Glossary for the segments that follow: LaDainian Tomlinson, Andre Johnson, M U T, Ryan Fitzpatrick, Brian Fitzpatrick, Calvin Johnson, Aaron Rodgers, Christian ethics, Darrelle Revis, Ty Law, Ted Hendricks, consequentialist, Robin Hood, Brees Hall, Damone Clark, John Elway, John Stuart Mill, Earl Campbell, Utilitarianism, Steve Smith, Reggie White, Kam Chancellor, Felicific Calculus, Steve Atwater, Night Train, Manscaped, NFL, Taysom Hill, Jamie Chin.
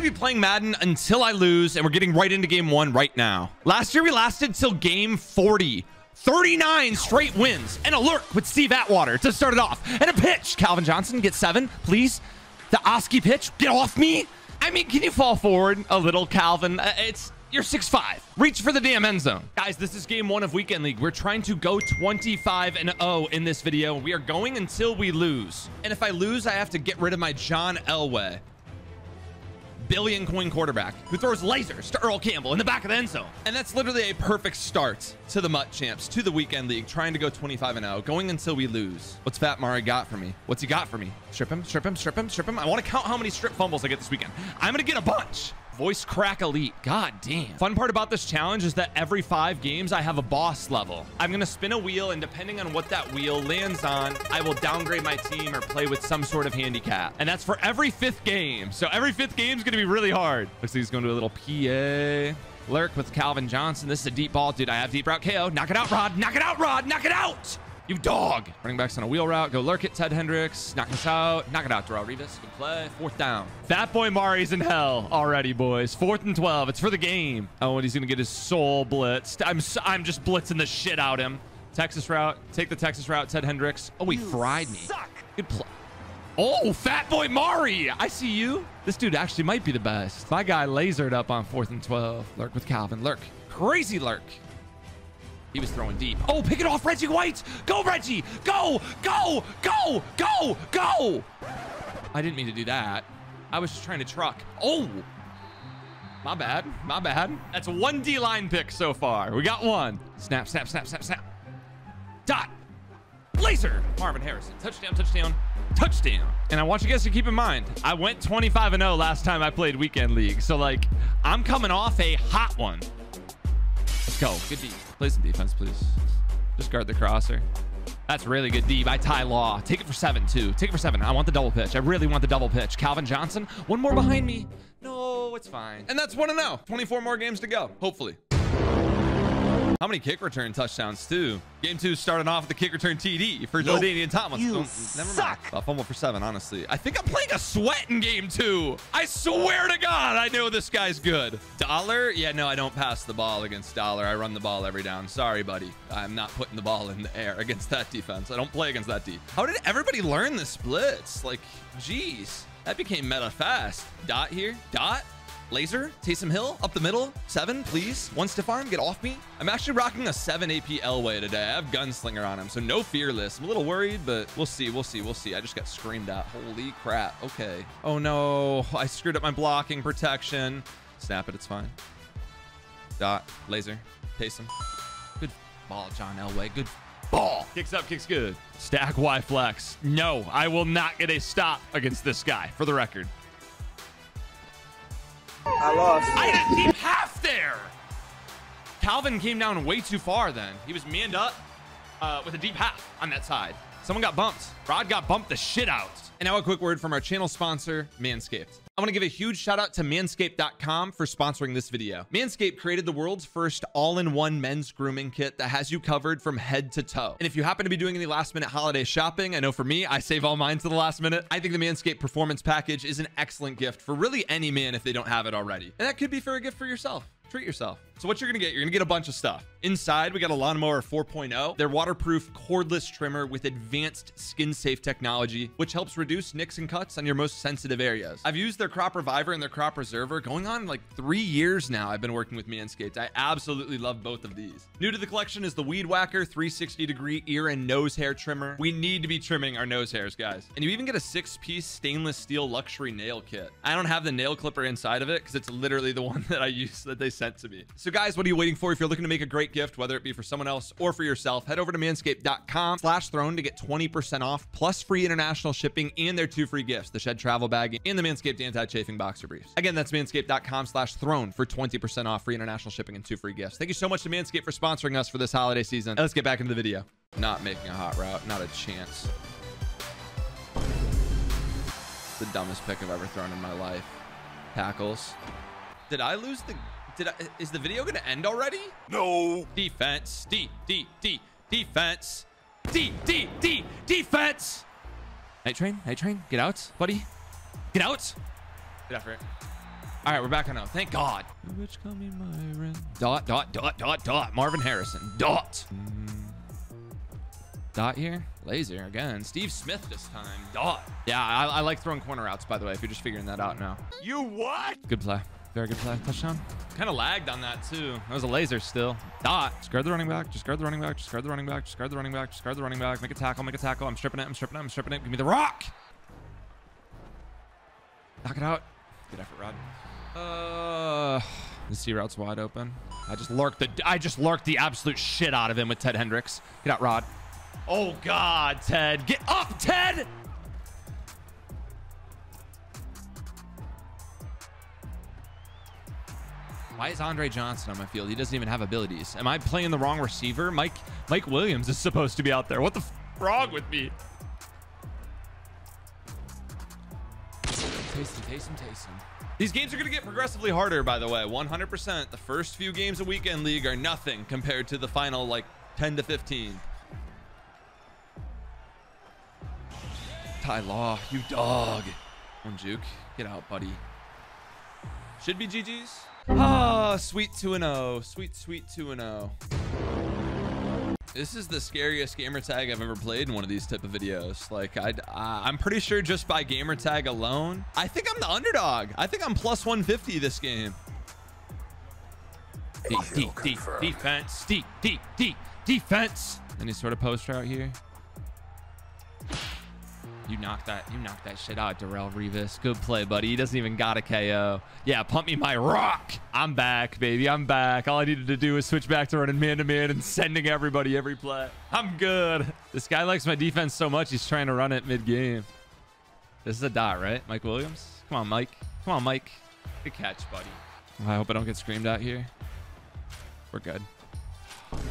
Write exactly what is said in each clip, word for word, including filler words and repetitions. going to be playing Madden until I lose, and we're getting right into game one right now. Last year, we lasted till game forty. thirty-nine straight wins. And a lurk with Steve Atwater to start it off. And a pitch. Calvin Johnson gets seven, please. The Oski pitch. Get off me. I mean, can you fall forward a little, Calvin? Uh, it's... You're six five. Reach for the damn end zone. Guys, this is game one of Weekend League. We're trying to go twenty-five and oh in this video. We are going until we lose. And if I lose, I have to get rid of my John Elway. Billion coin quarterback who throws lasers to Earl Campbell in the back of the end zone. And that's literally a perfect start to the M U T champs, to the Weekend League, trying to go twenty-five and oh, going until we lose. What's Fat Mari got for me? What's he got for me? Strip him, strip him, strip him, strip him. I want to count how many strip fumbles I get this weekend. I'm going to get a bunch. Voice crack elite. God damn. Fun part about this challenge is that every five games I have a boss level. I'm going to spin a wheel, and depending on what that wheel lands on, I will downgrade my team or play with some sort of handicap. And that's for every fifth game. So every fifth game is going to be really hard. Looks like he's going to do a little P A. Lurk with Calvin Johnson. This is a deep ball. Dude, I have deep route K O. Knock it out, Rod. Knock it out, Rod. Knock it out. You dog. Running backs on a wheel route. Go lurk it. Ted Hendricks. Knock us out. Knock it out. Darrelle Revis. Good play. Fourth down. Fat boy Mari's in hell already, boys. Fourth and twelve. It's for the game. Oh, and he's going to get his soul blitzed. I'm so, I'm just blitzing the shit out him. Texas route. Take the Texas route. Ted Hendricks. Oh, he you fried me. Suck. Good play. Oh, fat boy Mari. I see you. This dude actually might be the best. My guy lasered up on fourth and twelve. Lurk with Calvin. Lurk. Crazy lurk. He was throwing deep. Oh, pick it off, Reggie White. Go, Reggie. Go, go, go, go, go. I didn't mean to do that. I was just trying to truck. Oh, my bad. My bad. That's one D-line pick so far. We got one. Snap, snap, snap, snap, snap. Dot. Laser. Marvin Harrison. Touchdown, touchdown, touchdown. And I want you guys to keep in mind, I went twenty-five and oh last time I played Weekend League. So, like, I'm coming off a hot one. Let's go. Good deep. Play some defense, please. Just guard the crosser. That's really good deep by Ty Law. Take it for seven, too. Take it for seven. I want the double pitch. I really want the double pitch. Calvin Johnson, one more behind me. No, it's fine. And that's one and oh. twenty-four more games to go, hopefully. How many kick return touchdowns, too? Game two starting off with the kick return T D for nope. LaDainian Tomlinson. You Never suck. Mind. Fumble for seven, honestly. I think I'm playing a sweat in game two. I swear to God, I know this guy's good. Dollar? Yeah, no, I don't pass the ball against Dollar. I run the ball every down. Sorry, buddy. I'm not putting the ball in the air against that defense. I don't play against that D. How did everybody learn the splits? Like, geez, that became meta fast. Dot here. Dot. Laser, Taysom Hill, up the middle, seven, please. One stiff arm, get off me. I'm actually rocking a seven A P Elway today. I have Gunslinger on him, so no fearless. I'm a little worried, but we'll see, we'll see, we'll see. I just got screamed at. Holy crap, okay. Oh no, I screwed up my blocking protection. Snap it, it's fine. Dot, laser, Taysom. Good ball, John Elway, good ball. Kicks up, kicks good. Stack Y flex. No, I will not get a stop against this guy, for the record. I lost. I didn't keep half there. Calvin came down way too far then. He was manned up uh, with a deep half on that side. Someone got bumped. Rod got bumped the shit out. And now a quick word from our channel sponsor, Manscaped. I want to give a huge shout out to manscaped dot com for sponsoring this video. Manscaped created the world's first all-in-one men's grooming kit that has you covered from head to toe. And if you happen to be doing any last minute holiday shopping, I know for me, I save all mine to the last minute. I think the Manscaped Performance Package is an excellent gift for really any man if they don't have it already. And that could be for a gift for yourself. Treat yourself. So what you're gonna get, you're gonna get a bunch of stuff. Inside, we got a lawnmower four point oh, their waterproof cordless trimmer with advanced skin safe technology, which helps reduce nicks and cuts on your most sensitive areas. I've used their crop reviver and their crop preserver going on like three years now. I've been working with Manscaped. I absolutely love both of these. New to the collection is the Weed Whacker three sixty degree ear and nose hair trimmer. We need to be trimming our nose hairs, guys. And you even get a six piece stainless steel luxury nail kit. I don't have the nail clipper inside of it because it's literally the one that I use that they sent to me. So guys, what are you waiting for? If you're looking to make a great gift, whether it be for someone else or for yourself, head over to manscaped dot com slash throne to get twenty percent off plus free international shipping and their two free gifts, the shed travel bag and the Manscaped anti-chafing boxer briefs. Again, that's manscaped dot com slash throne for twenty percent off, free international shipping and two free gifts. Thank you so much to Manscaped for sponsoring us for this holiday season. And let's get back into the video. Not making a hot route, not a chance. The dumbest pick I've ever thrown in my life. Tackles. Did I lose the... Did I, is the video gonna end already? No. Defense. D. D. D. Defense. D. D. D. Defense. Night Train. Night Train. Get out, buddy. Get out. Get after it. All right, we're back on now. Thank God. Which call me Myron. Dot, dot, dot, dot, dot. Marvin Harrison. Dot. Mm. Dot here. Laser again. Steve Smith this time. Dot. Yeah, I, I like throwing corner routes, by the way, if you're just figuring that out now. You what? Good play. Very good play. Touchdown. Kind of lagged on that, too. That was a laser still. Dot. Just guard the running back. Just guard the running back. Just guard the running back. Just guard the running back. Just guard the running back. Make a tackle. Make a tackle. I'm stripping it. I'm stripping it. I'm stripping it. Give me the rock. Knock it out. Good effort, Rod. Uh, the C route's wide open. I just lurked the I just lurked the absolute shit out of him with Ted Hendricks. Get out, Rod. Oh God, Ted. Get up, Ted! Why is Andre Johnson on my field? He doesn't even have abilities. Am I playing the wrong receiver? Mike Mike Williams is supposed to be out there. What the f wrong with me? Taysom, Taysom, Taysom. These games are going to get progressively harder, by the way. one hundred percent. The first few games of Weekend League are nothing compared to the final, like, ten to fifteen. Ty Law, you dog. One juke. Get out, buddy. Should be G G's. Ah, sweet two and oh. Sweet, sweet two and oh. This is the scariest gamer tag I've ever played in one of these type of videos. Like, I'd, uh, I'm pretty sure just by gamer tag alone, I think I'm the underdog. I think I'm plus one fifty this game. Deep, deep, deep, defense, deep, deep, deep, defense. Any sort of poster out here? You knocked that, you knocked that shit out, Darrelle Revis. Good play, buddy. He doesn't even got a K O. Yeah, pump me my rock. I'm back, baby. I'm back. All I needed to do was switch back to running man-to-man and sending everybody every play. I'm good. This guy likes my defense so much, he's trying to run it mid-game. This is a dot, right? Mike Williams? Come on, Mike. Come on, Mike. Good catch, buddy. I hope I don't get screamed out here. We're good.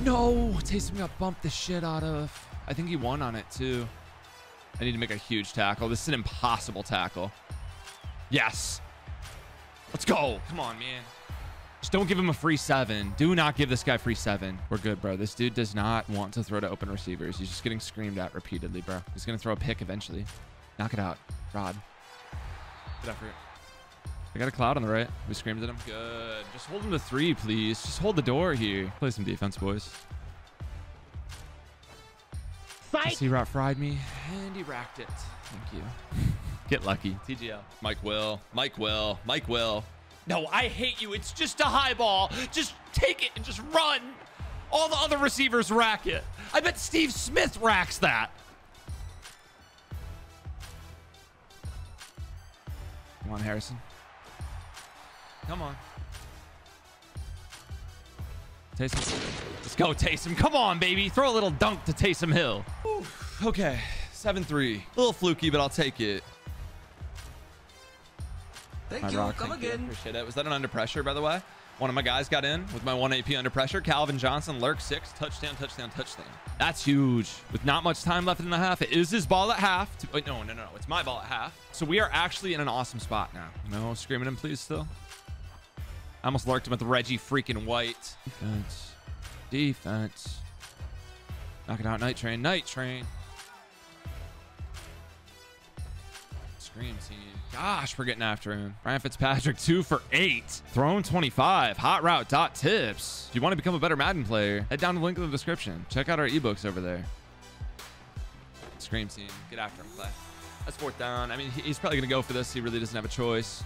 No! Taysom got bumped the shit out of. I think he won on it, too. I need to make a huge tackle. This is an impossible tackle. Yes. Let's go. Come on, man. Just don't give him a free seven. Do not give this guy free seven. We're good, bro. This dude does not want to throw to open receivers. He's just getting screamed at repeatedly, bro. He's going to throw a pick eventually. Knock it out. Rod. Good effort. I got a cloud on the right. We screamed at him. Good. Just hold him to three, please. Just hold the door here. Play some defense, boys. C-Rot fried me, and he racked it. Thank you. Get lucky. T G L. Mike Will. Mike Will. Mike Will. No, I hate you. It's just a high ball. Just take it and just run. All the other receivers rack it. I bet Steve Smith racks that. Come on, Harrison. Come on. Taysom. Let's go, Taysom. Come on, baby. Throw a little dunk to Taysom Hill. Ooh, okay, seven three. A little fluky, but I'll take it. Thank my you. Rock, Come thank again. You. Appreciate it. Was that an under pressure, by the way? One of my guys got in with my one A P under pressure. Calvin Johnson, lurk six, touchdown, touchdown, touchdown. That's huge. With not much time left in the half, it is his ball at half. To, wait, no, no, no. It's my ball at half. So we are actually in an awesome spot now. No screaming him, please, still. I almost lurked him with Reggie freaking White. Defense. Defense. Knocking out Night Train. Night Train. Scream team. Gosh, we're getting after him. Brian Fitzpatrick, two for eight. Thrown twenty-five. Hot route dot tips. If you want to become a better Madden player, head down to the link in the description. Check out our ebooks over there. Scream team. Get after him, play. That's fourth down. I mean, he's probably going to go for this. He really doesn't have a choice.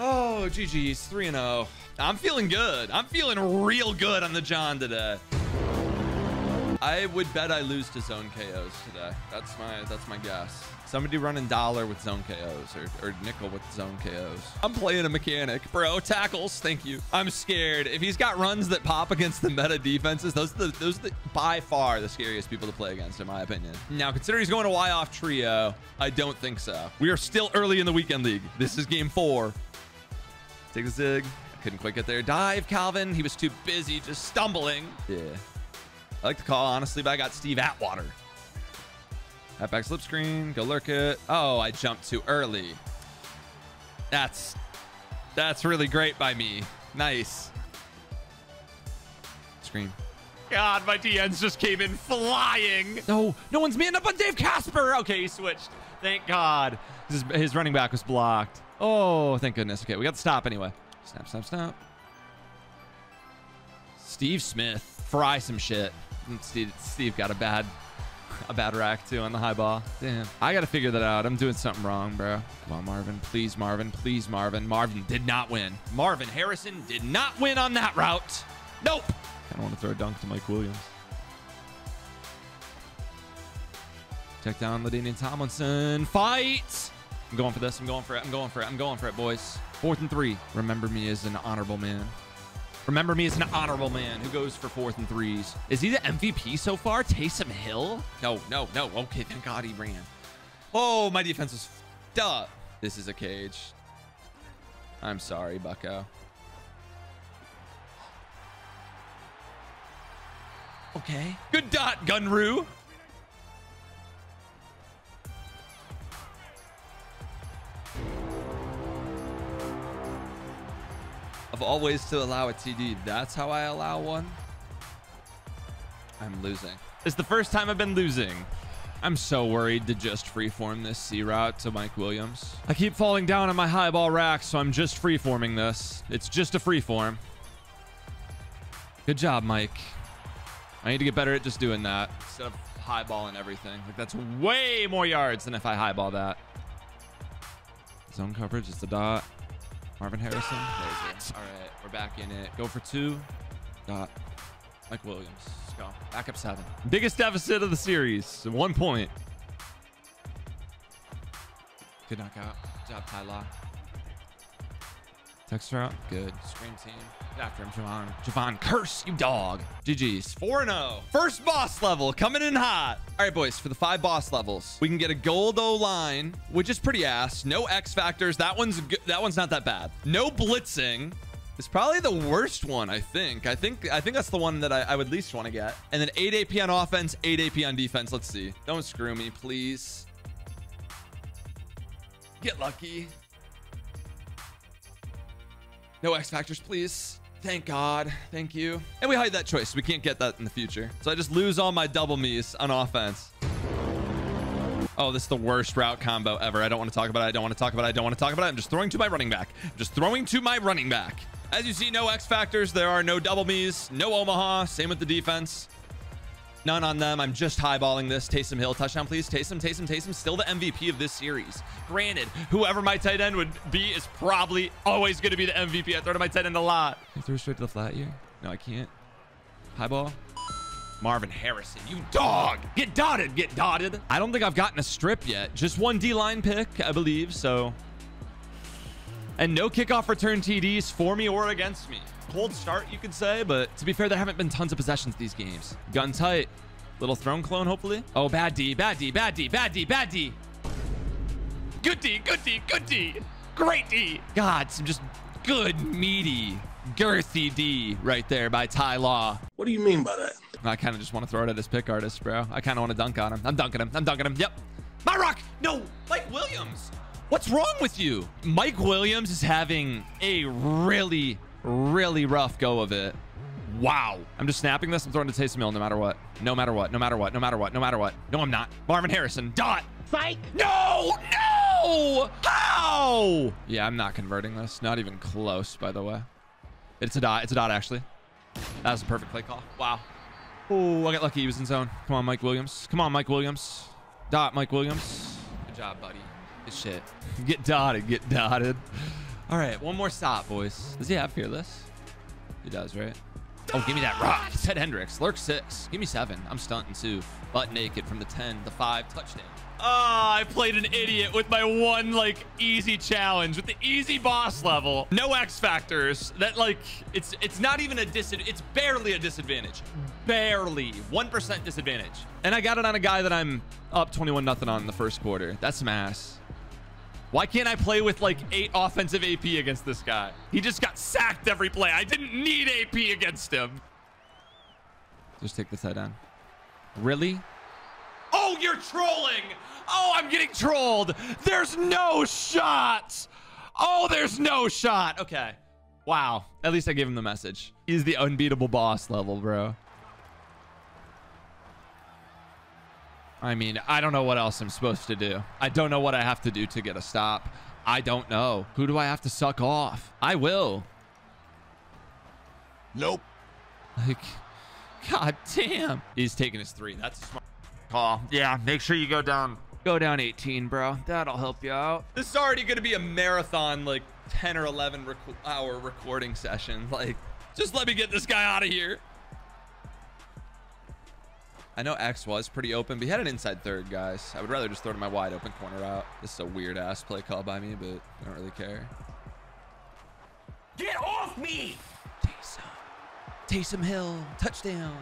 Oh, G G's, three and oh. I'm feeling good. I'm feeling real good on the John today. I would bet I lose to zone K Os today. That's my that's my guess. Somebody running dollar with zone K Os or, or nickel with zone K Os. I'm playing a mechanic, bro. Tackles, thank you. I'm scared. If he's got runs that pop against the meta defenses, those are the, those are the, by far the scariest people to play against, in my opinion. Now, considering he's going to Y off trio, I don't think so. We are still early in the Weekend League. This is game four. Take the zig. I couldn't quite get there. Dive, Calvin. He was too busy just stumbling. Yeah. I like the call, honestly, but I got Steve Atwater. Halfback slip screen. Go lurk it. Oh, I jumped too early. That's that's really great by me. Nice. Screen. God, my D Ns just came in flying. No, no one's manned up on Dave Casper. Okay, he switched. Thank God. His, his running back was blocked. Oh, thank goodness. Okay, we got the stop anyway. Snap, snap, snap. Steve Smith. Fry some shit. And Steve, Steve got a bad... a bad rack too on the high ball. Damn, I gotta figure that out. I'm doing something wrong, bro. Come on, Marvin. Please, Marvin. Please, Marvin. Marvin did not win. Marvin Harrison did not win on that route. Nope. I don't want to throw a dunk to Mike Williams. Check down LaDainian Tomlinson. Fight. I'm going for this. I'm going for it. I'm going for it. I'm going for it, boys. Fourth and three. Remember me as an honorable man. Remember me as an honorable man who goes for fourth and threes. Is he the M V P so far? Taysom Hill? No, no, no. Okay, thank God he ran. Oh, my defense was f***ed up. This is a cage. I'm sorry, bucko. Okay. Good dot, Gunru. Of all ways to allow a T D, that's how I allow one. I'm losing. It's the first time I've been losing. I'm so worried to just freeform this C route to Mike Williams. I keep falling down on my high ball rack, so I'm just freeforming this. It's just a freeform. Good job, Mike. I need to get better at just doing that instead of highballing everything. Like, that's way more yards than if I highball that. Zone coverage, it's the dot. Marvin Harrison. All right, we're back in it. Go for two. Got Mike Williams. Let's go. Back up seven. Biggest deficit of the series. One point. Good knockout. Good job, Ty Law. Text route. Good. Screen team. Get after him, Javon. Javon, curse you dog. G G's. four and oh. First boss level coming in hot. All right, boys, for the five boss levels, we can get a gold O-line, which is pretty ass. No X factors. That one's good. That one's not that bad. No blitzing. It's probably the worst one, I think. I think I think that's the one that I, I would least want to get. And then eight A P on offense, eight A P on defense. Let's see. Don't screw me, please. Get lucky. No X factors, please. Thank God. Thank you. And we hide that choice. We can't get that in the future. So I just lose all my double me's on offense. Oh, this is the worst route combo ever. I don't want to talk about it. I don't want to talk about it. I don't want to talk about it. I'm just throwing to my running back. I'm just throwing to my running back. As you see, no X factors. There are no double me's, no Omaha. Same with the defense. None on them. I'm just highballing this. Taysom Hill, touchdown, please. Taysom, Taysom, Taysom. Still the M V P of this series. Granted, whoever my tight end would be is probably always going to be the M V P. I throw to my tight end a lot. I threw straight to the flat here. No, I can't. Highball. Marvin Harrison, you dog. Get dotted, get dotted. I don't think I've gotten a strip yet. Just one D-line pick, I believe, so. And no kickoff return T Ds for me or against me. Cold start, you could say, but to be fair, there haven't been tons of possessions these games. Gun tight. Little throne clone, hopefully. Oh, bad D, bad D, bad D, bad D, bad D. Good D, good D, good D. Great D. God, some just good, meaty, girthy D right there by Ty Law. What do you mean by that? I kind of just want to throw it at this pick artist, bro. I kind of want to dunk on him. I'm dunking him. I'm dunking him. Yep. My rock. No, Mike Williams. What's wrong with you? Mike Williams is having a really... really rough go of it. Wow. I'm just snapping this. I'm throwing to Taysom Hill no matter what. No matter what. No matter what. No matter what. No matter what. No, I'm not. Marvin Harrison. Dot. Psych. No. No. How? Yeah, I'm not converting this. Not even close, by the way. It's a dot. It's a dot, actually. That was a perfect play call. Wow. Oh, I got lucky. He was in zone. Come on, Mike Williams. Come on, Mike Williams. Dot, Mike Williams. Good job, buddy. Good shit. Get dotted. Get dotted. All right, one more stop, boys. Does he have fearless? He does, right? Oh, give me that rock. Ted Hendricks, lurk six. Give me seven. I'm stunting too. Butt naked from the ten, the five, touchdown. Oh, I played an idiot with my one, like, easy challenge, with the easy boss level. No X factors. That, like, it's it's not even a disadvantage. It's barely a disadvantage. Barely. one percent disadvantage. And I got it on a guy that I'm up twenty-one nothing on in the first quarter. That's some ass. Why can't I play with like eight offensive A P against this guy? He just got sacked every play. I didn't need A P against him. Just take this head on. Really? Oh, you're trolling. Oh, I'm getting trolled. There's no shots. Oh, there's no shot. Okay. Wow. At least I gave him the message. He's the unbeatable boss level, bro. I mean, I don't know what else I'm supposed to do. I don't know what I have to do to get a stop. I don't know. Who do I have to suck off? I will. Nope. Like, god damn. He's taking his three. That's a smart call. Yeah, make sure you go down. Go down eighteen, bro. That'll help you out. This is already going to be a marathon, like ten or eleven rec hour recording session. Like, just let me get this guy out of here. I know X was pretty open, but he had an inside third, guys. I would rather just throw to my wide open corner route. This is a weird ass play call by me, but I don't really care. Get off me! Taysom. Taysom Hill. Touchdown.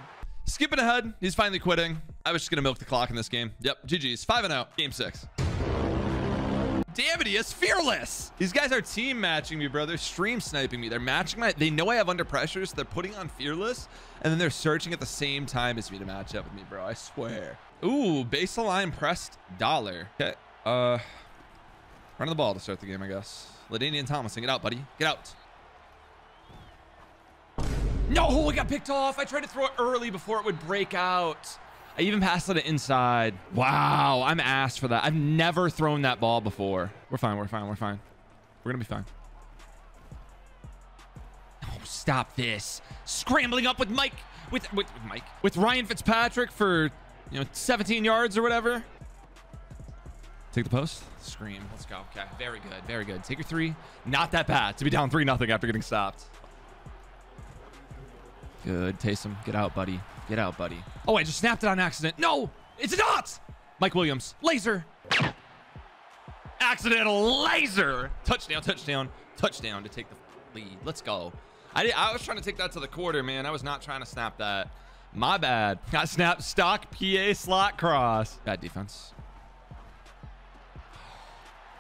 Skipping ahead. He's finally quitting. I was just going to milk the clock in this game. Yep. G G's. Five and out. Game six. Damn it, he is fearless. These guys are team matching me, brother. Stream sniping me. They're matching my... They know I have under pressure, so they're putting on fearless, and then they're searching at the same time as me to match up with me, bro. I swear. Ooh, baseline pressed dollar. Okay. Uh, run the ball to start the game, I guess. LaDainian Tomlinson, get out, buddy. Get out. No, it got picked off. I tried to throw it early before it would break out. I even passed it inside. Wow, I'm ass for that. I've never thrown that ball before. We're fine, we're fine, we're fine. We're gonna be fine. Oh, stop this. Scrambling up with Mike, with, with, with Mike, with Ryan Fitzpatrick for, you know, seventeen yards or whatever. Take the post, scream, let's go. Okay, very good, very good. Take your three, not that bad to be down three nothing after getting stopped. Good, Taysom, get out, buddy. Get out, buddy. Oh, I just snapped it on accident. No, it's not. Mike Williams, laser. Accidental laser. Touchdown, touchdown, touchdown to take the lead. Let's go. I, did, I was trying to take that to the quarter, man. I was not trying to snap that. My bad. Got snapped stock, P A slot cross. Bad defense.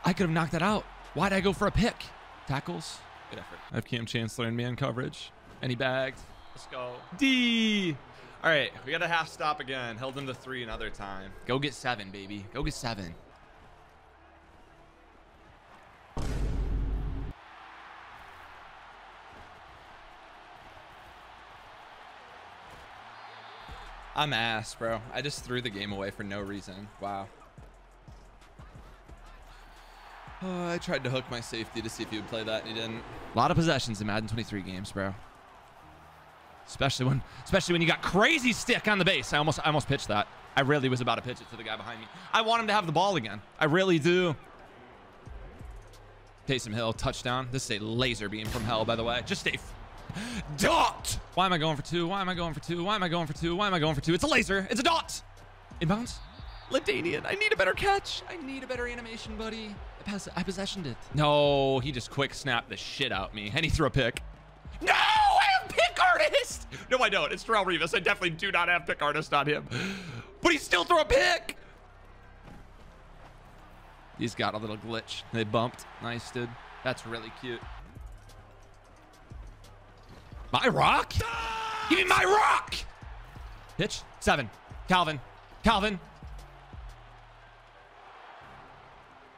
I could have knocked that out. Why'd I go for a pick? Tackles. Good effort. I have Kam Chancellor in man coverage. And he bagged. Let's go. D. All right, we got a half stop again. Held him to three another time. Go get seven, baby. Go get seven. I'm ass, bro. I just threw the game away for no reason. Wow. Oh, I tried to hook my safety to see if he would play that, and he didn't. A lot of possessions in Madden twenty-three games, bro. Especially when, especially when you got crazy stick on the base. I almost, I almost pitched that. I really was about to pitch it to the guy behind me. I want him to have the ball again. I really do. Taysom Hill, touchdown. This is a laser beam from hell, by the way. Just a dot. Why am I going for two? Why am I going for two? Why am I going for two? Why am I going for two? It's a laser. It's a dot. Inbounds. LaDainian, I need a better catch. I need a better animation, buddy. I, pass, I possessioned it. No, he just quick snapped the shit out me, and he threw a pick. No! Pick artist? No, I don't. It's Darrelle Revis. I definitely do not have pick artist on him, but he still threw a pick. He's got a little glitch. They bumped. Nice, dude. That's really cute. My rock? Give me my rock. Pitch seven. Calvin. Calvin.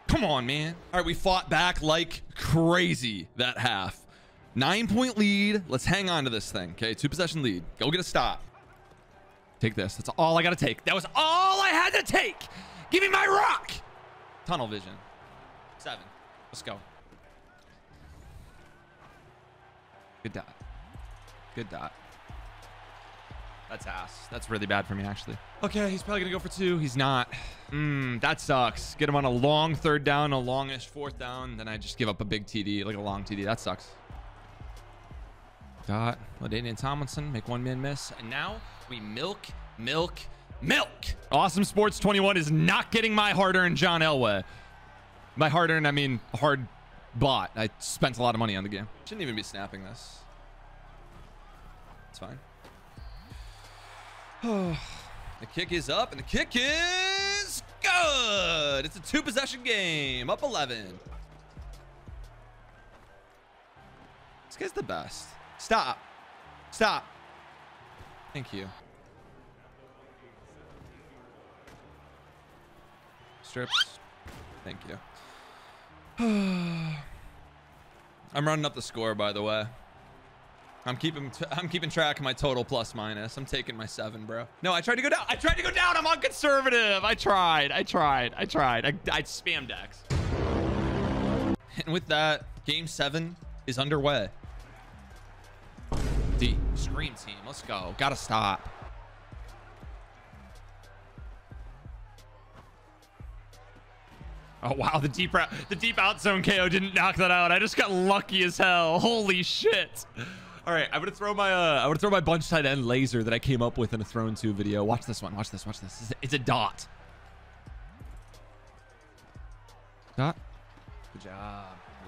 Come on, man. All right, we fought back like crazy that half. Nine point lead. Let's hang on to this thing. Okay. Two possession lead. Go get a stop. Take this. That's all I got to take. That was all I had to take. Give me my rock. Tunnel vision. Seven. Let's go. Good dot. Good dot. That's ass. That's really bad for me, actually. Okay. He's probably going to go for two. He's not. Mm, that sucks. Get him on a long third down, a longish fourth down. Then I just give up a big T D, like a long T D. That sucks. Got LaDainian Tomlinson, make one man miss. And now we milk, milk, milk. Awesome Sports twenty-one is not getting my hard-earned John Elway. By hard-earned, I mean hard bought. I spent a lot of money on the game. Shouldn't even be snapping this. It's fine. The kick is up, and the kick is good. It's a two-possession game, up eleven. This guy's the best. Stop. Stop. Thank you. Strips. Thank you. I'm running up the score, by the way. I'm keeping t I'm keeping track of my total plus minus. I'm taking my seven, bro. No, I tried to go down. I tried to go down. I'm on conservative. I tried. I tried. I tried. I, I spam decks. And with that, game seven is underway. D screen team. Let's go. Gotta stop. Oh, wow, the deep out, the deep out zone K O didn't knock that out. I just got lucky as hell. Holy shit. All right, I'm gonna throw my uh, I'm gonna throw my bunch tight end laser that I came up with in a thrown two video. Watch this one, watch this, watch this. It's a, it's a dot. Dot. Good job.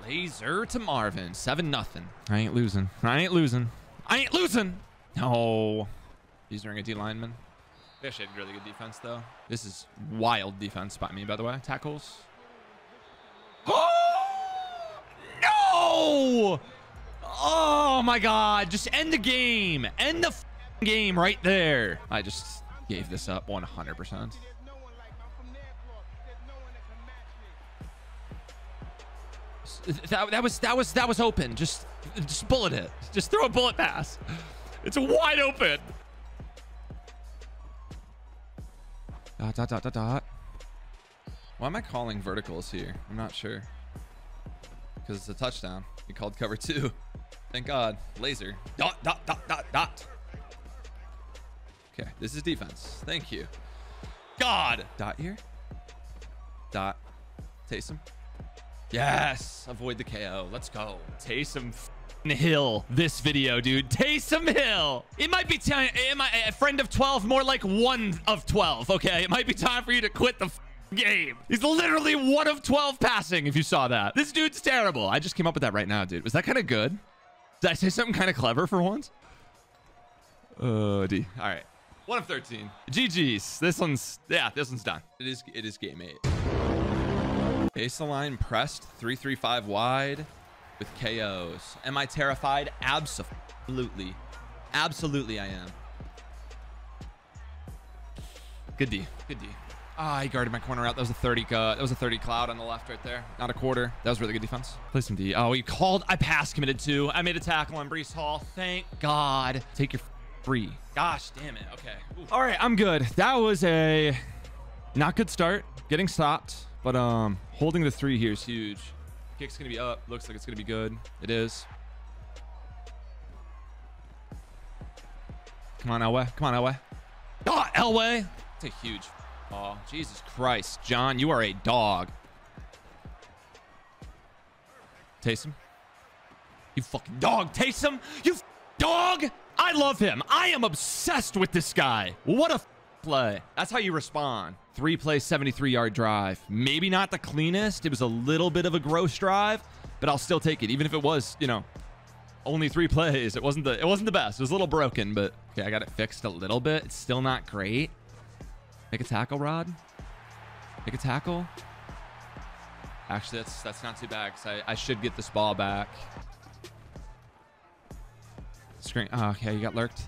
Laser to Marvin, seven nothing. I ain't losing, I ain't losing. I ain't losing. No. He's wearing a D lineman. They actually had really good defense though. This is wild defense by me, by the way. Tackles. Oh, no! Oh my God, just end the game. End the game right there. I just gave this up one hundred percent. That, that was that was that was open. Just just bullet it. Just throw a bullet pass. It's wide open. Dot dot dot dot dot. Why am I calling verticals here? I'm not sure. Because it's a touchdown. We called cover two. Thank God. Laser. Dot, dot, dot, dot, dot. Okay. This is defense. Thank you. God. Dot here. Dot. Taysom. Yes. Avoid the K O. Let's go. Taysom Hill. This video, dude. Taysom Hill. It might be time. Am I a friend of twelve? More like one of twelve. Okay. It might be time for you to quit the game. He's literally one of twelve passing. If you saw that, this dude's terrible. I just came up with that right now, dude. Was that kind of good? Did I say something kind of clever for once? Uh, D. All right, one of thirteen. G G's. This one's yeah. This one's done. It is. It is game eight. Baseline pressed three three five wide with K Os. Am I terrified? Absolutely, absolutely, I am. Good D. Good D. Ah, oh, he guarded my corner out. That was a thirty. Uh, that was a thirty cloud on the left right there. Not a quarter. That was really good defense. Play some D. Oh, he called. I pass committed two. I made a tackle on Brees Hall. Thank God. Take your free. Gosh, damn it. Okay. Ooh. All right, I'm good. That was a not good start. Getting stopped, but um, holding the three here is huge. Kick's gonna be up. Looks like it's gonna be good. It is. Come on, Elway. Come on, Elway. Ah, oh, Elway. It's a huge. Oh, Jesus Christ, John, you are a dog. Taysom. You fucking dog, Taysom. You f dog. I love him. I am obsessed with this guy. What a f play. That's how you respond. Three play, seventy-three yard drive. Maybe not the cleanest. It was a little bit of a gross drive, but I'll still take it. Even if it was, you know, only three plays. It wasn't the, it wasn't the best. It was a little broken, but okay, I got it fixed a little bit. It's still not great. Make a tackle, Rod. Make a tackle. Actually, that's that's not too bad because I, I should get this ball back. Screen. Oh, okay, you got lurked.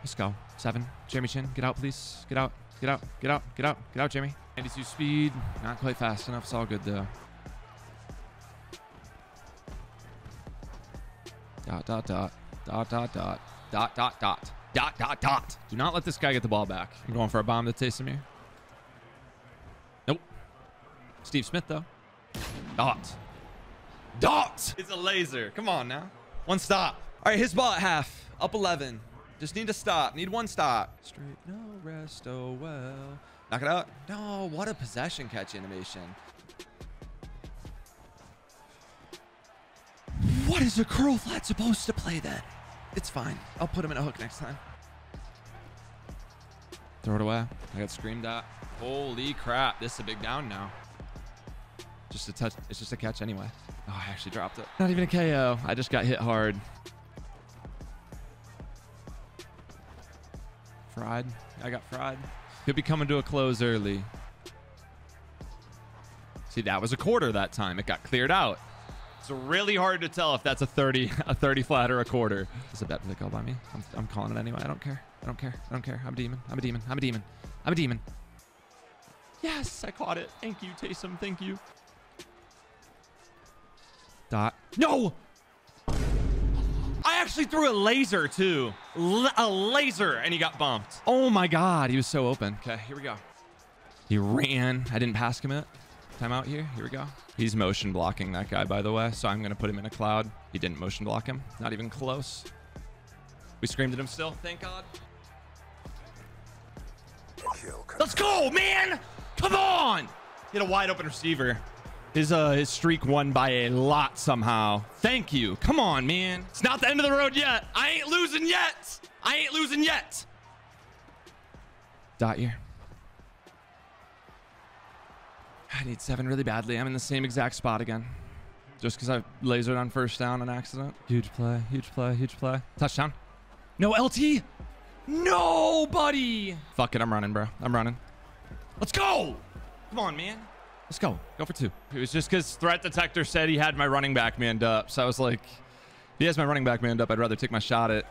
Let's go. Seven. Jamie Chin, get out, please. Get out. Get out. Get out. Get out. Get out, Jamie. ninety-two speed. Not quite fast enough. It's all good, though. Dot, dot, dot. Dot, dot, dot. Dot, dot, dot. Dot, dot, dot. Do not let this guy get the ball back. I'm going for a bomb to Taysom here. Nope. Steve Smith, though. Dot. Dot! It's a laser. Come on, now. One stop. All right, his ball at half. Up eleven. Just need to stop. Need one stop. Straight, no rest, oh well. Knock it out. No, what a possession catch animation. What is a curl flat supposed to play then? It's fine. I'll put him in a hook next time. Throw it away. I got screamed at. Holy crap. This is a big down now. Just a touch. It's just a catch anyway. Oh, I actually dropped it. Not even a K O. I just got hit hard. Fried. I got fried. Could be coming to a close early. See, that was a quarter that time. It got cleared out. It's really hard to tell if that's a thirty, a thirty flat or a quarter. It's a bet for the call by me. I'm, I'm calling it anyway. I don't care. I don't care. I don't care. I'm a demon. I'm a demon. I'm a demon. I'm a demon. Yes, I caught it. Thank you, Taysom. Thank you. Dot. No! I actually actually threw a laser too. L a laser, and he got bumped. Oh my God, he was so open. Okay, here we go. He ran. I didn't pass commit. Time out here. Here we go. He's motion blocking that guy, by the way, so I'm going to put him in a cloud. He didn't motion block him. Not even close. We screamed at him still. Thank God. Let's go, man. Come on. Hit a wide open receiver. His, uh, his streak won by a lot somehow. Thank you. Come on, man. It's not the end of the road yet. I ain't losing yet. I ain't losing yet. Dot here. I need seven really badly. I'm in the same exact spot again. Just because I lasered on first down on accident. Huge play, huge play, huge play. Touchdown. No L T. No, buddy. Fuck it. I'm running, bro. I'm running. Let's go. Come on, man. Let's go. Go for two. It was just because threat detector said he had my running back manned up. So I was like, he has my running back manned up. I'd rather take my shot at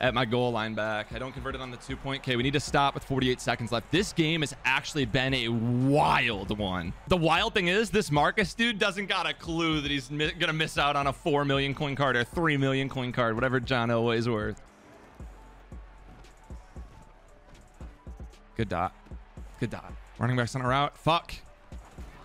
at my goal line back. I don't convert it on the two point. Okay, we need to stop with forty-eight seconds left. This game has actually been a wild one. The wild thing is this Marcus dude doesn't got a clue that he's mi gonna miss out on a four million coin card or three million coin card, whatever John Elway's worth. Good dot, good dot. Running backs on a route, fuck.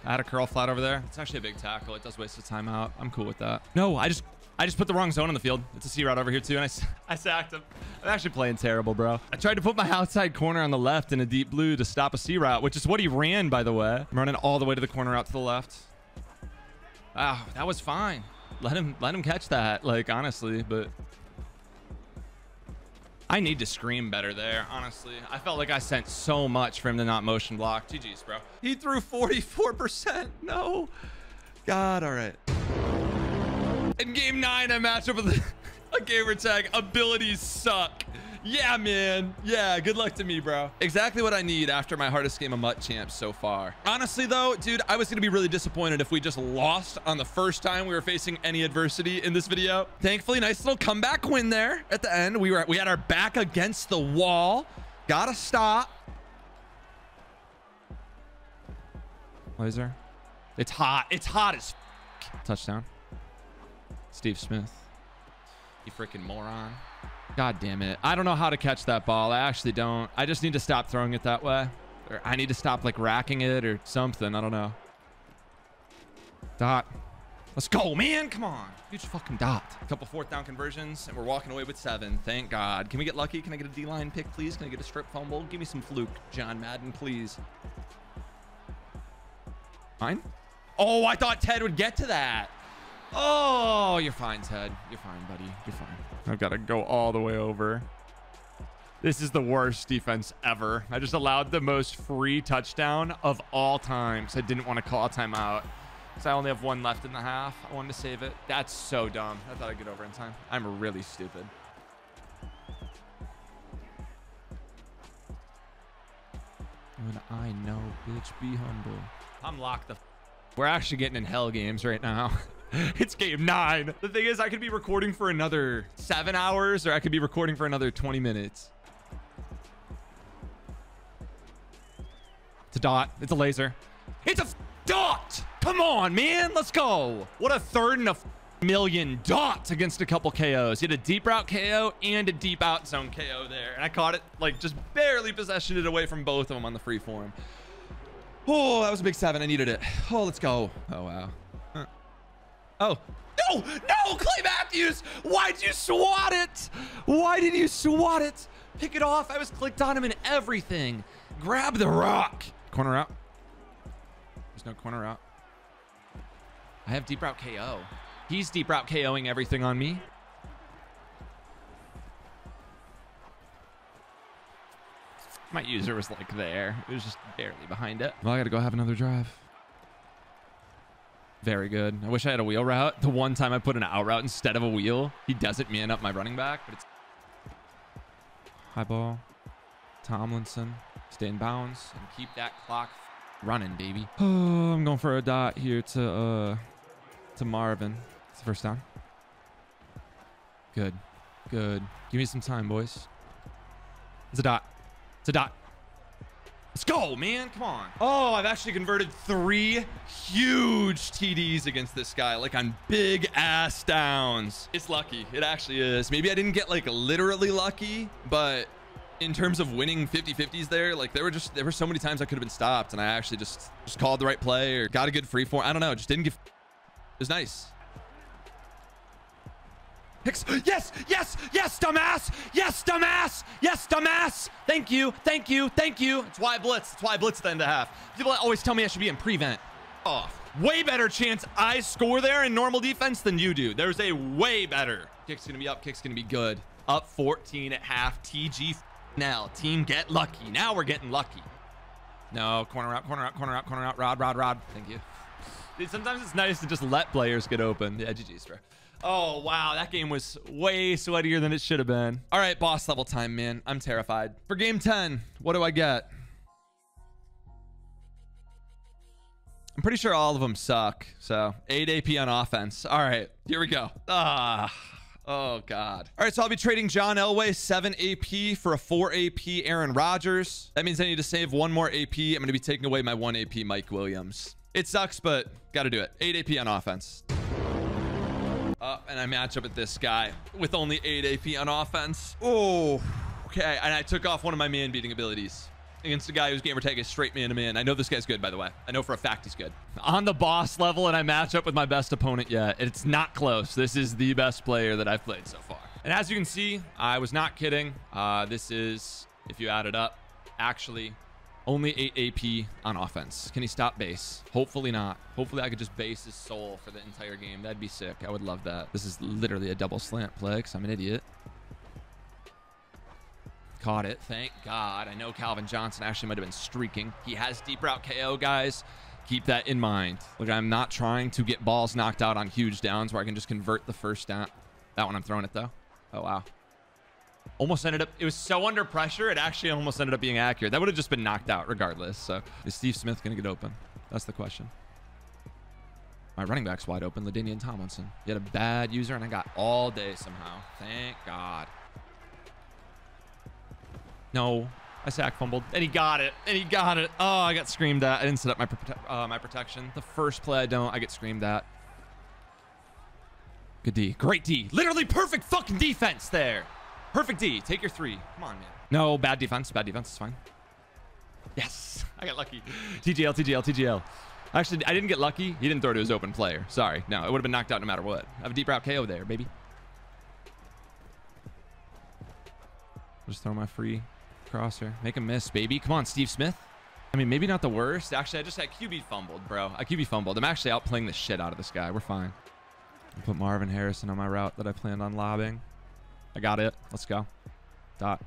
I had a curl flat over there. It's actually a big tackle. It does waste a timeout. I'm cool with that. No, I just, I just put the wrong zone on the field. It's a C route over here too, and I, I sacked him. I'm actually playing terrible, bro. I tried to put my outside corner on the left in a deep blue to stop a C route, which is what he ran, by the way. I'm running all the way to the corner out to the left. Wow, that was fine. Let him, let him catch that, like, honestly, but I need to scream better there, honestly. I felt like I sent so much for him to not motion block. G G's, bro. He threw forty-four percent. No. God, all right. In game nine, I match up with a gamer tag. Abilities suck. Yeah, man. Yeah, good luck to me, bro. Exactly what I need after my hardest game of M U T champs so far. Honestly, though, dude, I was going to be really disappointed if we just lost on the first time we were facing any adversity in this video. Thankfully, nice little comeback win there at the end. We were we had our back against the wall. Gotta stop. Laser. It's hot. It's hot as f. Touchdown. Steve Smith. You freaking moron. God damn it. I don't know how to catch that ball. I actually don't. I just need to stop throwing it that way. Or I need to stop like racking it or something. I don't know. Dot. Let's go, man. Come on. Huge fucking dot. A couple fourth down conversions and we're walking away with seven. Thank God. Can we get lucky? Can I get a D-line pick, please? Can I get a strip fumble? Give me some fluke, John Madden, please. Fine. Oh, I thought Ted would get to that. Oh, you're fine, Ted. You're fine, buddy. You're fine. I've got to go all the way over. This is the worst defense ever. I just allowed the most free touchdown of all time. So I didn't want to call a timeout. So I only have one left in the half. I wanted to save it. That's so dumb. I thought I'd get over in time. I'm really stupid. When I know, bitch, be humble. I'm locked the f. We're actually getting in hell games right now. It's game nine. The thing is, I could be recording for another seven hours or I could be recording for another twenty minutes. It's a dot. It's a laser. It's a dot. Come on, man. Let's go. What a third and a million dots against a couple K Os. He had a deep route K O and a deep out zone K O there. And I caught it, like, just barely possession it away from both of them on the free form. Oh, that was a big seven. I needed it. Oh, let's go. Oh, wow. Oh, no, no, Clay Matthews. Why'd you swat it? Why did you swat it? Pick it off. I was clicked on him and everything. Grab the rock. Corner out. There's no corner out. I have deep route K O. He's deep route KOing everything on me. My user was like there. It was just barely behind it. Well, I got to go have another drive. Very good. I wish I had a wheel route. The one time I put an out route instead of a wheel, he doesn't man up my running back, but it's high ball. Tomlinson, stay in bounds and keep that clock running, baby. Oh, I'm going for a dot here to uh, to Marvin. It's the first down. Good, good. Give me some time, boys. It's a dot. It's a dot. Let's go, man. Come on. Oh, I've actually converted three huge T Ds against this guy, like on big ass downs. It's lucky. It actually is. Maybe I didn't get like literally lucky, but in terms of winning fifty fifties there, like there were just, there were so many times I could have been stopped and I actually just, just called the right play or got a good free form. I don't know. Just didn't give. It was nice. Hicks. Yes, yes, yes, dumbass. Yes, dumbass. Yes, dumbass. Thank you. Thank you. Thank you. It's why I blitz. It's why I blitz at the end of half. People always tell me I should be in prevent. Oh, way better chance I score there in normal defense than you do. There's a way better. Kick's going to be up. Kick's going to be good. Up fourteen at half. T G now. Team get lucky. Now we're getting lucky. No, corner out, corner out, corner out, corner out. Rod, Rod, Rod. Thank you. Dude, sometimes it's nice to just let players get open. Yeah, G G's, bro. Oh, wow. That game was way sweatier than it should have been. All right, boss level time, man. I'm terrified. For game ten, what do I get? I'm pretty sure all of them suck. So eight A P on offense. All right, here we go. Ah, oh, God. All right, so I'll be trading John Elway, seven A P for a four A P Aaron Rodgers. That means I need to save one more A P. I'm going to be taking away my one A P Mike Williams. It sucks, but got to do it. eight A P on offense. Uh, and I match up with this guy with only eight A P on offense. Oh, okay. And I took off one of my man beating abilities against a guy who's gamer tag is straight man to man. I know this guy's good, by the way. I know for a fact he's good. On the boss level, and I match up with my best opponent yet. It's not close. This is the best player that I've played so far. And as you can see, I was not kidding. Uh, this is, if you add it up, actually only eight A P on offense. Can he stop base? Hopefully not. Hopefully I could just base his soul for the entire game. That'd be sick. I would love that. This is literally a double slant play because I'm an idiot. Caught it. Thank God. I know Calvin Johnson actually might have been streaking. He has deep route K O, guys. Keep that in mind. Look, I'm not trying to get balls knocked out on huge downs where I can just convert the first down. That one I'm throwing it, though. Oh, wow. Almost ended up, it was so under pressure, it actually almost ended up being accurate. That would have just been knocked out regardless. So is Steve Smith going to get open? That's the question. My running back's wide open, LaDainian Tomlinson. He had a bad user and I got all day somehow. Thank God. No, I sack fumbled and he got it and he got it. Oh, I got screamed at. I didn't set up my, prote uh, my protection. The first play I don't, I get screamed at. Good D, great D. Literally perfect fucking defense there. Perfect D. Take your three. Come on, man. No, bad defense. Bad defense. It's fine. Yes. I got lucky. T G L, T G L, T G L. Actually, I didn't get lucky. He didn't throw to his open player. Sorry. No, it would have been knocked out no matter what. I have a deep route K O there, baby. I'll just throw my free crosser. Make a miss, baby. Come on, Steve Smith. I mean, maybe not the worst. Actually, I just had Q B fumbled, bro. I Q B fumbled. I'm actually outplaying the shit out of this guy. We're fine. I'll put Marvin Harrison on my route that I planned on lobbing. I got it. Let's go. Dot.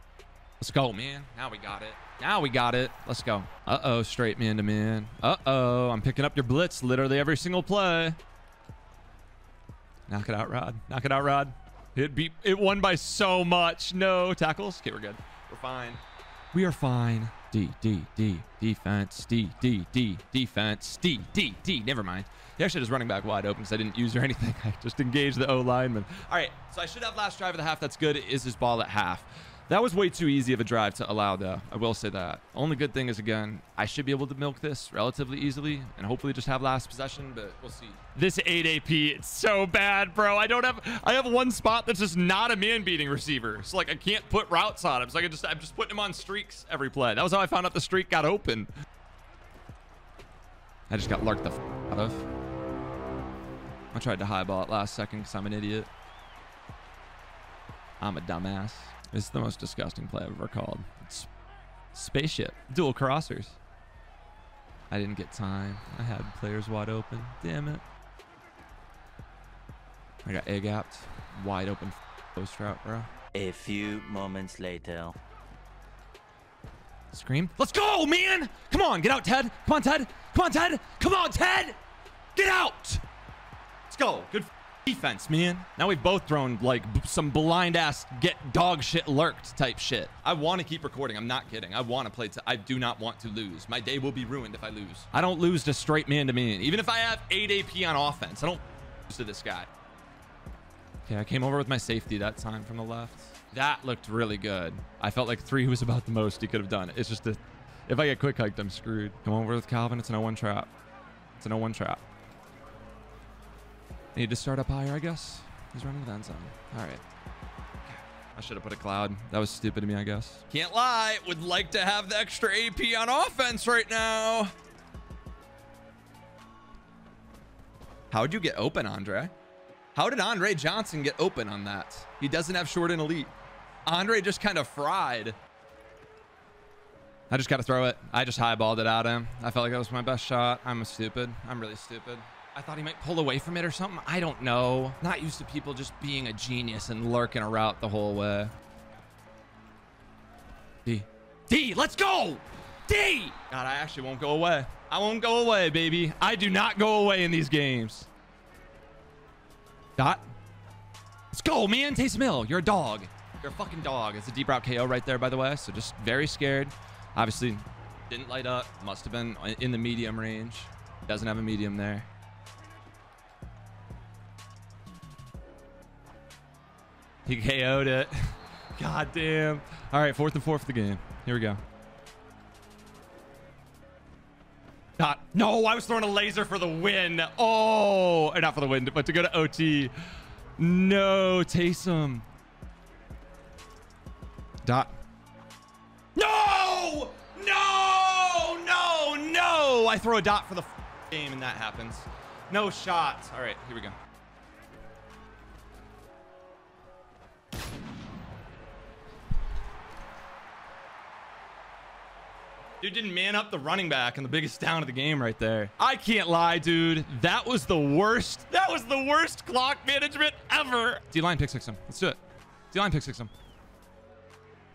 Let's go, man. Now we got it. Now we got it. Let's go. Uh-oh, straight man to man. Uh-oh, I'm picking up your blitz literally every single play. Knock it out, Rod. Knock it out, Rod. It beat, it won by so much. No tackles. Okay, we're good. We're fine. We are fine. D, D, D, defense. D, D, D, defense. D, D, D. Never mind. He actually just running back wide open because I didn't use or anything. I just engaged the O lineman. All right, so I should have last drive of the half. That's good. It is his ball at half. That was way too easy of a drive to allow, though. I will say that. Only good thing is, again, I should be able to milk this relatively easily and hopefully just have last possession, but we'll see. This eight A P, it's so bad, bro. I don't have, I have one spot that's just not a man-beating receiver. So, like, I can't put routes on him. So, I can just, I'm just putting him on streaks every play. That was how I found out the streak got open. I just got larked the f out of. I tried to highball it last second because I'm an idiot. I'm a dumbass. It's the most disgusting play I've ever called. It's spaceship. Dual crossers. I didn't get time. I had players wide open. Damn it. I got A-gapped. Wide open post route, bro. A few moments later. Scream. Let's go, man! Come on, get out, Ted. Come on, Ted. Come on, Ted. Come on, Ted. Get out! Let's go. Good defense, man. Now we've both thrown like some blind ass get dog shit lurked type shit. I want to keep recording. I'm not kidding. I want to play. I do not want to lose. My day will be ruined if I lose. I don't lose to straight man to man. Even if I have eight A P on offense, I don't lose to this guy. Okay, I came over with my safety that time from the left. That looked really good. I felt like three was about the most he could have done. It's just a If I get quick hiked, I'm screwed. Come over with Calvin. It's an oh one trap. It's an oh one trap. Need to start up higher, I guess. He's running the end zone. All right. I should have put a cloud. That was stupid of me, I guess. Can't lie. Would like to have the extra A P on offense right now. How'd you get open, Andre? How did Andre Johnson get open on that? He doesn't have short and elite. Andre just kind of fried. I just got to throw it. I just highballed it at him. I felt like that was my best shot. I'm stupid. I'm really stupid. I thought he might pull away from it or something. I don't know. Not used to people just being a genius and lurking a route the whole way. D. D, let's go! D! God, I actually won't go away. I won't go away, baby. I do not go away in these games. Dot. Let's go, man. Taysom Hill, you're a dog. You're a fucking dog. It's a deep route K O right there, by the way. So just very scared. Obviously, didn't light up. Must have been in the medium range. Doesn't have a medium there. He K O'd it. God damn. All right, fourth and four for the game. Here we go. Not, no, I was throwing a laser for the win. Oh, or not for the win, but to go to O T. No, Taysom. Dot. No! No! No! No! I throw a dot for the game and that happens. No shots. All right, here we go. Dude didn't man up the running back and the biggest down of the game right there. I can't lie, dude. That was the worst. That was the worst clock management ever. D-line pick six him. Let's do it. D-line pick six him.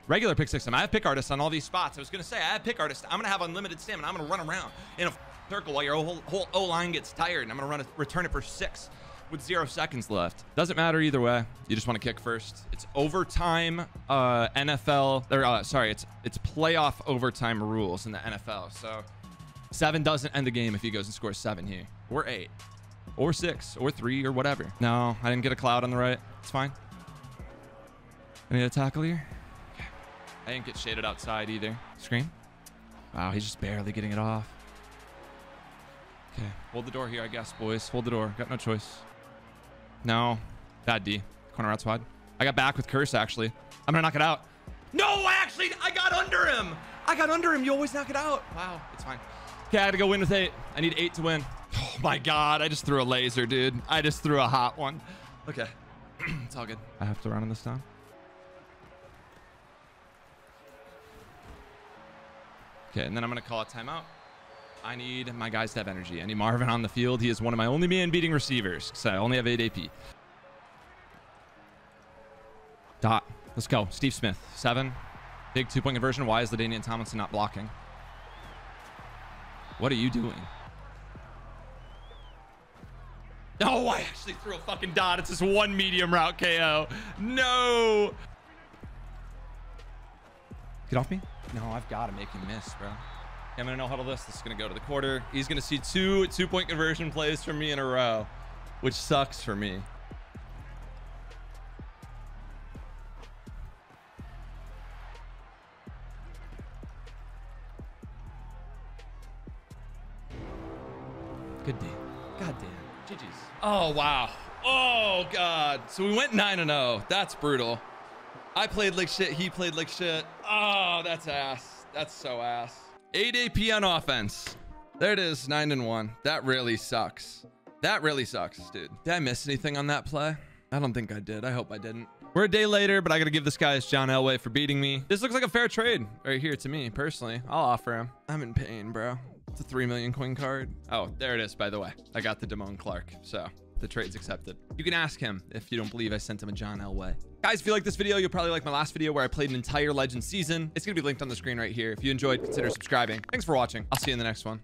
Regular pick six him. I have pick artists on all these spots. I was going to say, I have pick artists. I'm going to have unlimited stamina. I'm going to run around in a circle while your whole, whole O-line gets tired. And I'm going to run a, return it for six with zero seconds left. Doesn't matter either way. You just want to kick first. It's overtime uh, N F L. Or, uh, sorry, it's it's playoff overtime rules in the N F L. So seven doesn't end the game if he goes and scores seven here. Or eight. Or six. Or three. Or whatever. No, I didn't get a cloud on the right. It's fine. I need a tackle here. I didn't get shaded outside either. Screen. Wow, he's just barely getting it off. Okay, hold the door here, I guess, boys. Hold the door. Got no choice. No. Bad D. Corner routes wide. I got back with Curse, actually. I'm going to knock it out. No, I actually, I got under him. I got under him. You always knock it out. Wow, it's fine. Okay, I got to go win with eight. I need eight to win. Oh, my God. I just threw a laser, dude. I just threw a hot one. Okay. It's all good. I have to run on this down. Okay, and then I'm going to call a timeout. I need my guys to have energy. I need Marvin on the field. He is one of my only man-beating receivers, so I only have eight A P. Dot. Let's go. Steve Smith. Seven. Big two-point conversion. Why is LaDainian Tomlinson not blocking? What are you doing? No, I actually threw a fucking dot. It's just one medium route K O. No! Get off me. No, I've got to make him miss, bro. I'm going to no-huddle this. This is going to go to the quarter. He's going to see two two-point conversion plays from me in a row, which sucks for me. Good D. God damn. G G's. Oh, wow. Oh, God. So we went nine and oh. That's brutal. I played like shit. He played like shit. Oh, that's ass. That's so ass. eight A P on offense. There it is, nine and one. That really sucks. That really sucks, dude. Did I miss anything on that play? I don't think I did. I hope I didn't. We're a day later, but I got to give this guy his John Elway for beating me. This looks like a fair trade right here to me, personally. I'll offer him. I'm in pain, bro. It's a three million coin card. Oh, there it is, by the way. I got the Damone Clark, so the trade's accepted. You can ask him if you don't believe I sent him a John Elway. Guys, if you like this video, you'll probably like my last video where I played an entire Legend season. It's going to be linked on the screen right here. If you enjoyed, consider subscribing. Thanks for watching. I'll see you in the next one.